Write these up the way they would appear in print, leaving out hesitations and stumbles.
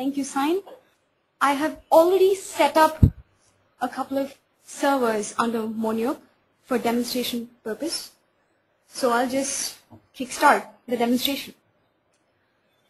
thank you sign, I have already set up a couple of servers under Monio for demonstration purpose. So I'll just kickstart the demonstration.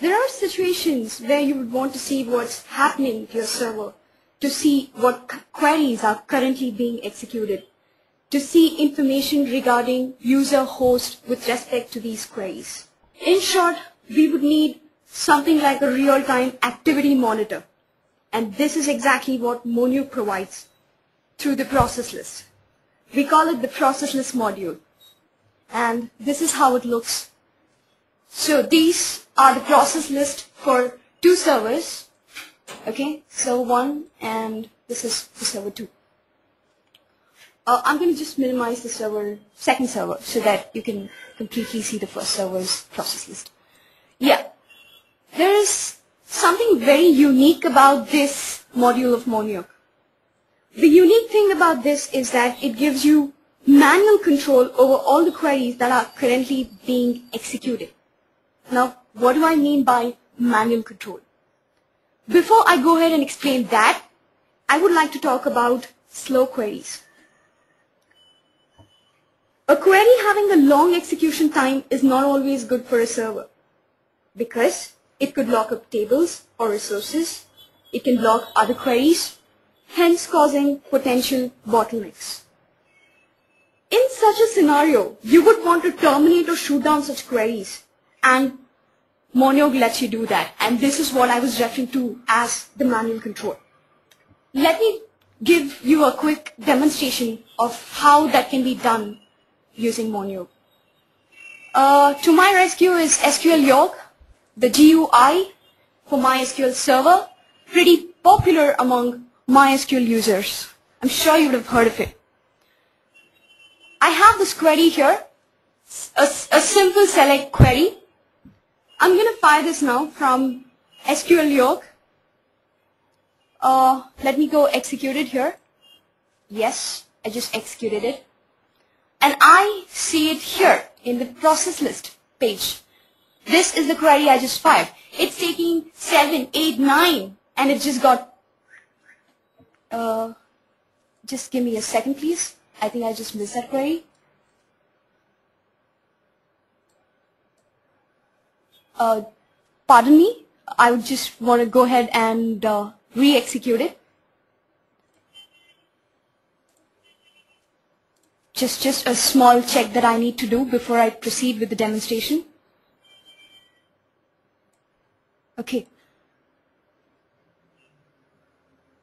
There are situations where you would want to see what's happening to your server, to see what queries are currently being executed, to see information regarding user host with respect to these queries. In short, we would need something like a real-time activity monitor. And this is exactly what Monio provides through the process list. We call it the process list module. And this is how it looks. So these are the process list for two servers. Okay, server 1 and this is the server 2. I'm going to just minimize the second server so that you can completely see the first server's process list. Yeah, there is something very unique about this module of Monio. The unique thing about this is that it gives you manual control over all the queries that are currently being executed. Now, what do I mean by manual control? Before I go ahead and explain that, I would like to talk about slow queries. A query having a long execution time is not always good for a server because it could lock up tables or resources, it can block other queries, hence causing potential bottlenecks. In such a scenario, you would want to terminate or shoot down such queries, and Monio lets you do that, and this is what I was referring to as the manual control. Let me give you a quick demonstration of how that can be done using Monio. To my rescue is SQLyog, the GUI for MySQL Server, pretty popular among MySQL users. I'm sure you would have heard of it. I have this query here, a simple select query. I'm going to fire this now from SQLyog. Let me go execute it here. Yes, I just executed it. And I see it here in the process list page. This is the query I just fired. It's taking 7, 8, 9, and it just got... just give me a second, please. I think I just missed that query. Pardon me. I would just want to go ahead and re-execute it. Just a small check that I need to do before I proceed with the demonstration. Okay.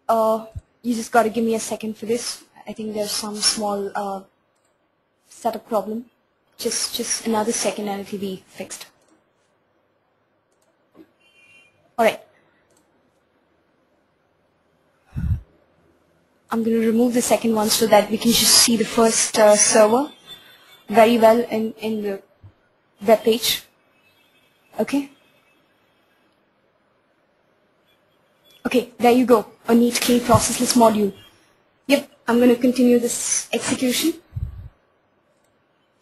You just got to give me a second for this. I think there's some small setup problem. Just another second and it'll be fixed. All right. I'm going to remove the second one so that we can just see the first server very well in the web page. Okay. Okay, there you go. A neat, clean process list module. Yep, I'm going to continue this execution.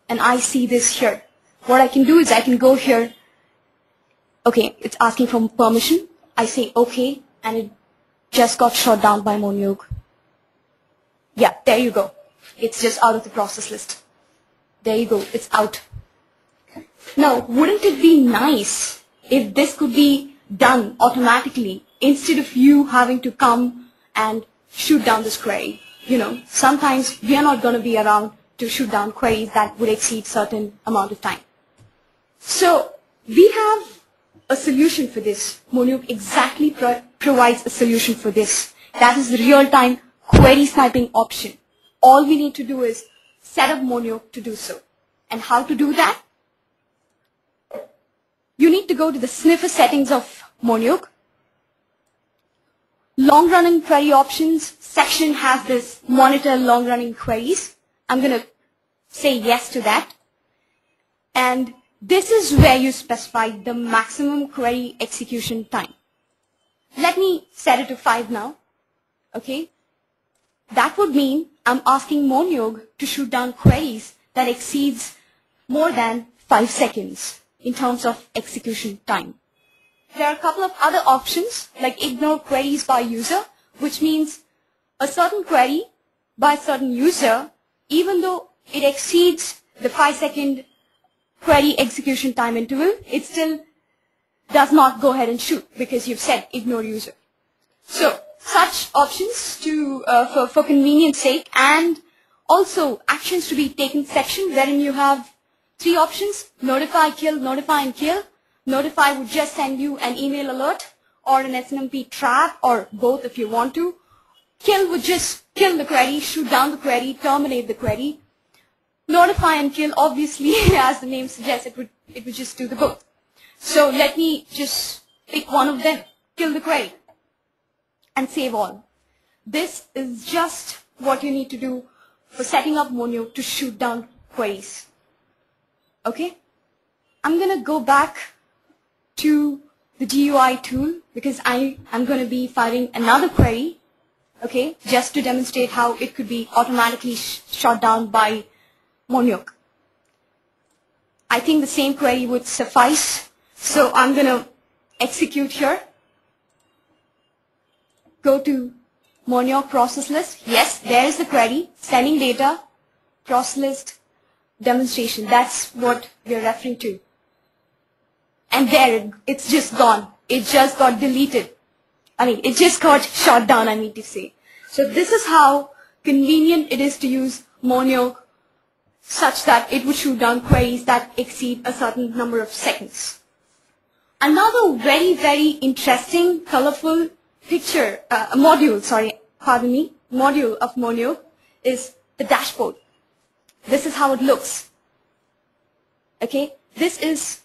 And I see this here. What I can do is I can go here. Okay, it's asking for permission. I say okay, and it just got shot down by Monio. Yeah, there you go. It's just out of the process list. There you go. It's out. Now, wouldn't it be nice if this could be done automatically instead of you having to come and shoot down this query? You know, sometimes we are not going to be around to shoot down queries that would exceed certain amount of time. So we have a solution for this. Monio exactly provides a solution for this. That is the real-time query sniping option. All we need to do is set up Monio to do so. And how to do that? You need to go to the sniffer settings of Monio. Long running query options section has this monitor long running queries. I'm going to say yes to that. And this is where you specify the maximum query execution time. Let me set it to 5 now. Okay. That would mean I'm asking Monio to shoot down queries that exceeds more than 5 seconds in terms of execution time. There are a couple of other options like ignore queries by user, which means a certain query by a certain user, even though it exceeds the 5-second query execution time interval, it still does not go ahead and shoot because you've said ignore user. So such options to for convenience sake, and also actions to be taken section, wherein you have 3 options: notify, kill, notify and kill. Notify would just send you an email alert or an SNMP trap, or both if you want to. Kill would just kill the query, shoot down the query, terminate the query. Notify and kill, obviously, as the name suggests, it would just do the both. So let me just pick one of them, kill the query, and save all. This is just what you need to do for setting up Monio to shoot down queries. Okay? I'm going to go back to the GUI tool because I am going to be firing another query, okay, just to demonstrate how it could be automatically shot down by Monio. I think the same query would suffice, so I'm going to execute here. Go to Monio process list. Yes, there is the query, sending data, process list, demonstration. That's what we're referring to. And there it's just gone. It just got deleted. I mean, it just got shot down, I need to say. So this is how convenient it is to use Monio such that it would shoot down queries that exceed a certain number of seconds. Another very, very interesting, colorful picture, module of Monio is the dashboard. This is how it looks. Okay? This is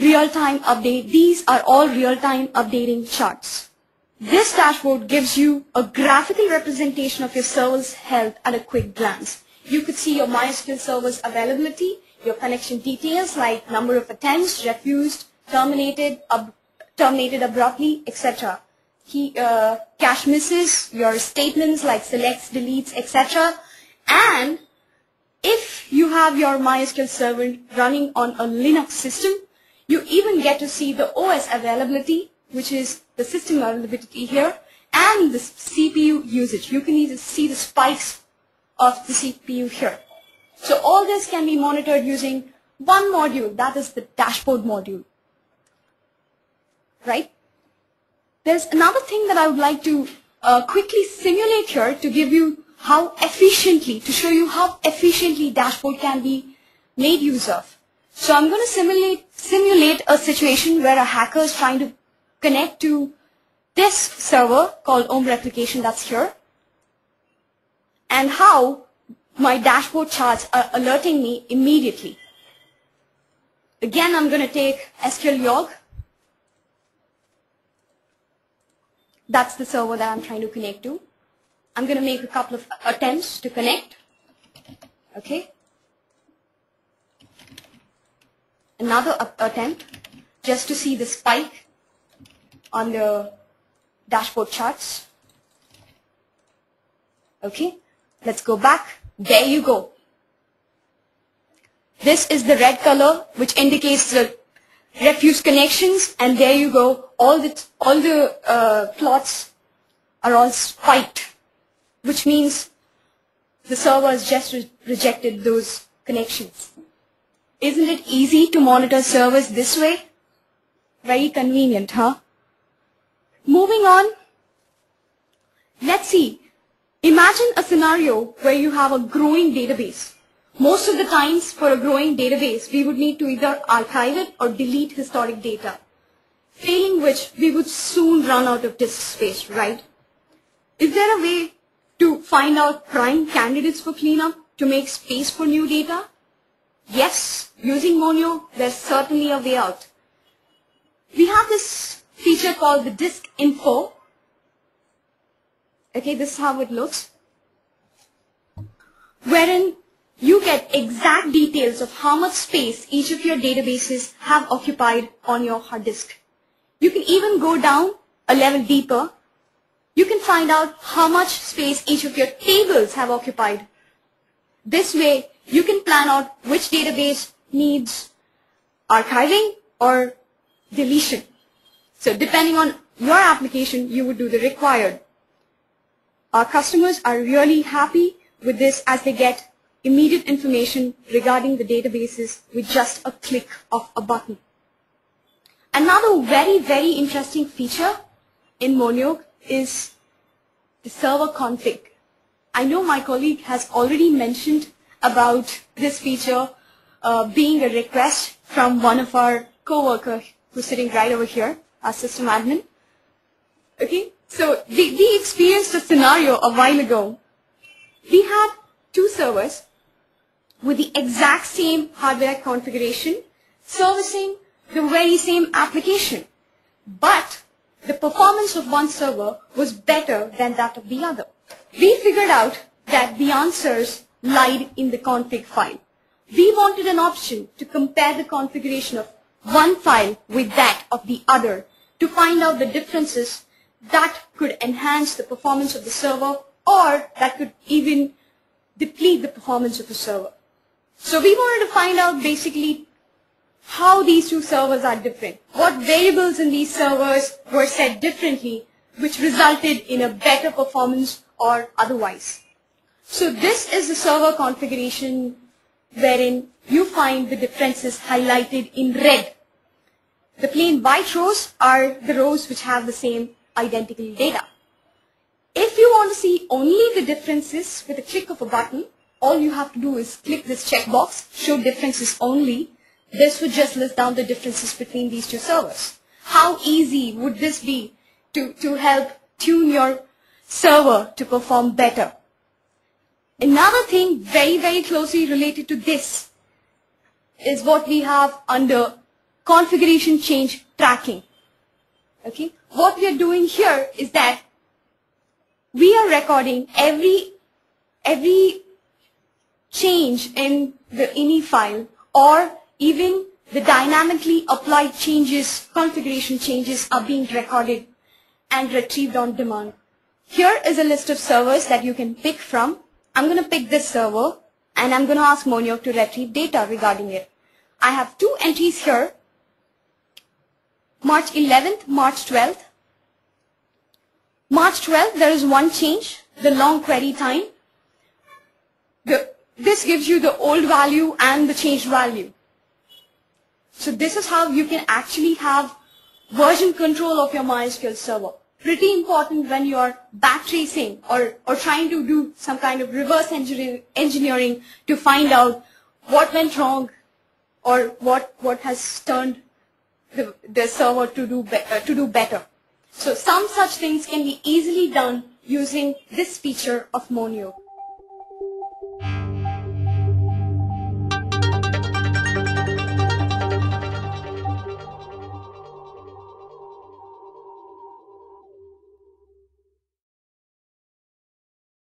real-time update. These are all real-time updating charts. This dashboard gives you a graphical representation of your server's health at a quick glance. You could see your MySQL server's availability, your connection details like number of attempts, refused, terminated abruptly, etc. Cache misses, your statements like selects, deletes, etc. And if you have your MySQL server running on a Linux system, you even get to see the OS availability, which is the system availability here, and the CPU usage. You can even see the spikes of the CPU here. So all this can be monitored using one module, that is the dashboard module. Right? There's another thing that I would like to quickly simulate here to give you to show you how efficiently dashboard can be made use of. So I'm going to simulate a situation where a hacker is trying to connect to this server called OM Replication that's here, and how my dashboard charts are alerting me immediately. Again, I'm going to take SQLyog. That's the server that I'm trying to connect to. I'm going to make a couple of attempts to connect. Okay. Another attempt, just to see the spike on the dashboard charts. Okay, let's go back. There you go. This is the red color, which indicates the refused connections, and there you go. All the plots are all spiked, which means the server has just rejected those connections. Isn't it easy to monitor servers this way? Very convenient, huh? Moving on, let's see. Imagine a scenario where you have a growing database. Most of the times for a growing database, we would need to either archive it or delete historic data, failing which we would soon run out of disk space, right? Is there a way to find out prime candidates for cleanup to make space for new data? Yes, using Monio, there's certainly a way out. We have this feature called the disk info. Okay, this is how it looks, wherein you get exact details of how much space each of your databases have occupied on your hard disk. You can even go down a level deeper. You can find out how much space each of your tables have occupied. This way, you can plan out which database needs archiving or deletion. So depending on your application, you would do the required. Our customers are really happy with this as they get immediate information regarding the databases with just a click of a button. Another very interesting feature in Monio is the server config. I know my colleague has already mentioned about this feature being a request from one of our co-workers who's sitting right over here, our system admin. Okay, so we experienced a scenario a while ago. We had two servers with the exact same hardware configuration servicing the very same application, but the performance of one server was better than that of the other. We figured out that the answers lied in the config file. We wanted an option to compare the configuration of one file with that of the other to find out the differences that could enhance the performance of the server or that could even deplete the performance of the server. So we wanted to find out basically how these two servers are different, what variables in these servers were set differently, which resulted in a better performance or otherwise. So this is the server configuration wherein you find the differences highlighted in red. The plain white rows are the rows which have the same identical data. If you want to see only the differences with a click of a button, all you have to do is click this checkbox, show differences only. This would just list down the differences between these two servers. How easy would this be to help tune your server to perform better? Another thing very closely related to this is what we have under configuration change tracking. Okay? What we are doing here is that we are recording every change in the ini file or even the dynamically applied changes, configuration changes are being recorded and retrieved on demand. Here is a list of servers that you can pick from. I'm going to pick this server and I'm going to ask Monio to retrieve data regarding it. I have two entries here, March 11th, March 12th. March 12th, there is one change, the long query time. This gives you the old value and the changed value. So this is how you can actually have version control of your MySQL server. Pretty important when you are backtracing or trying to do some kind of reverse engineering to find out what went wrong or what has turned the server to do better. So some such things can be easily done using this feature of Monio.